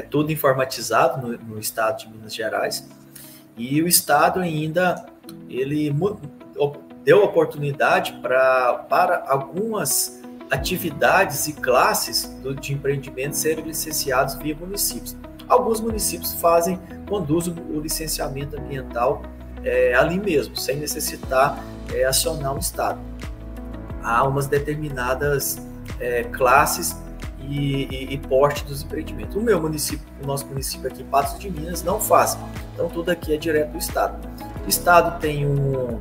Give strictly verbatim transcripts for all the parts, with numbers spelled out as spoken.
é todo informatizado no, no estado de Minas Gerais, e o estado ainda ele deu oportunidade pra, para algumas atividades e classes do, de empreendimentos serem licenciados via municípios. Alguns municípios fazem, conduzem o licenciamento ambiental é, ali mesmo, sem necessitar é, acionar o estado. Há umas determinadas é, classes e, e, e porte dos empreendimentos. O meu município, o nosso município aqui, Patos de Minas, não faz. Então, tudo aqui é direto do estado. O estado tem um,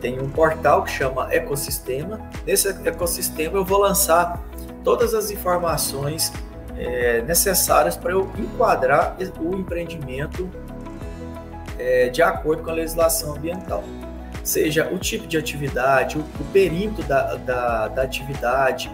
tem um portal que chama Ecossistema. Nesse ecossistema eu vou lançar todas as informações é, necessárias para eu enquadrar o empreendimento é, de acordo com a legislação ambiental. Seja o tipo de atividade, o, o perímetro da, da, da atividade,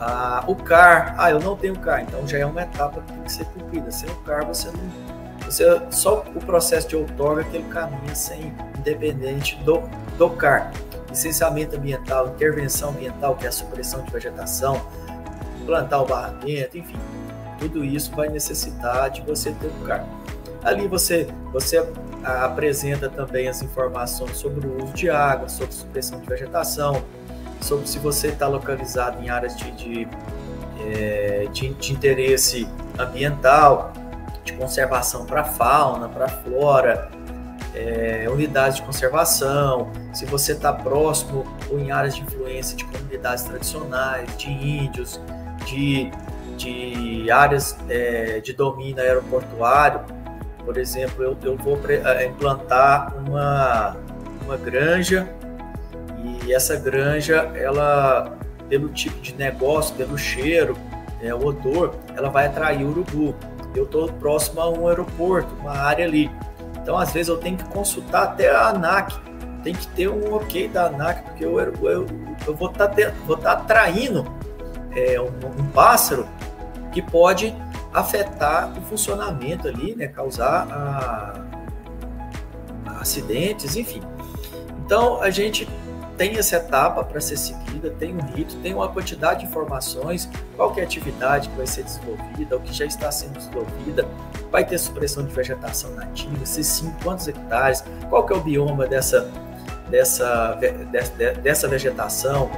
a, o C A R. Ah, eu não tenho C A R, então já é uma etapa que tem que ser cumprida. Sem o C A R, você não, você, só o processo de outorga que ele caminha sem, independente do, do C A R. Licenciamento ambiental, intervenção ambiental, que é a supressão de vegetação, plantar o barramento, enfim, tudo isso vai necessitar de você ter o C A R. Ali você, você apresenta também as informações sobre o uso de água, sobre supressão de vegetação, sobre se você está localizado em áreas de, de, de, de interesse ambiental, de conservação para fauna, para flora, é, unidades de conservação, se você está próximo ou em áreas de influência de comunidades tradicionais, de índios, de, de áreas é, de domínio aeroportuário. Por exemplo, eu, eu vou implantar uma, uma granja, e essa granja, ela, pelo tipo de negócio, pelo cheiro, é, o odor, ela vai atrair o urubu. Eu estou próximo a um aeroporto, uma área ali. Então, às vezes, eu tenho que consultar até a ANAC. Tem que ter um ok da ANAC, porque eu, eu, eu, eu vou estar tá, vou tá atraindo é, um, um pássaro que pode afetar o funcionamento ali, né, causar a, a acidentes, enfim. Então, a gente tem essa etapa para ser seguida, tem um rito, tem uma quantidade de informações, qual que é a atividade que vai ser desenvolvida, o que já está sendo desenvolvida, vai ter supressão de vegetação nativa, se sim, quantos hectares, qual que é o bioma dessa, dessa, dessa, dessa vegetação.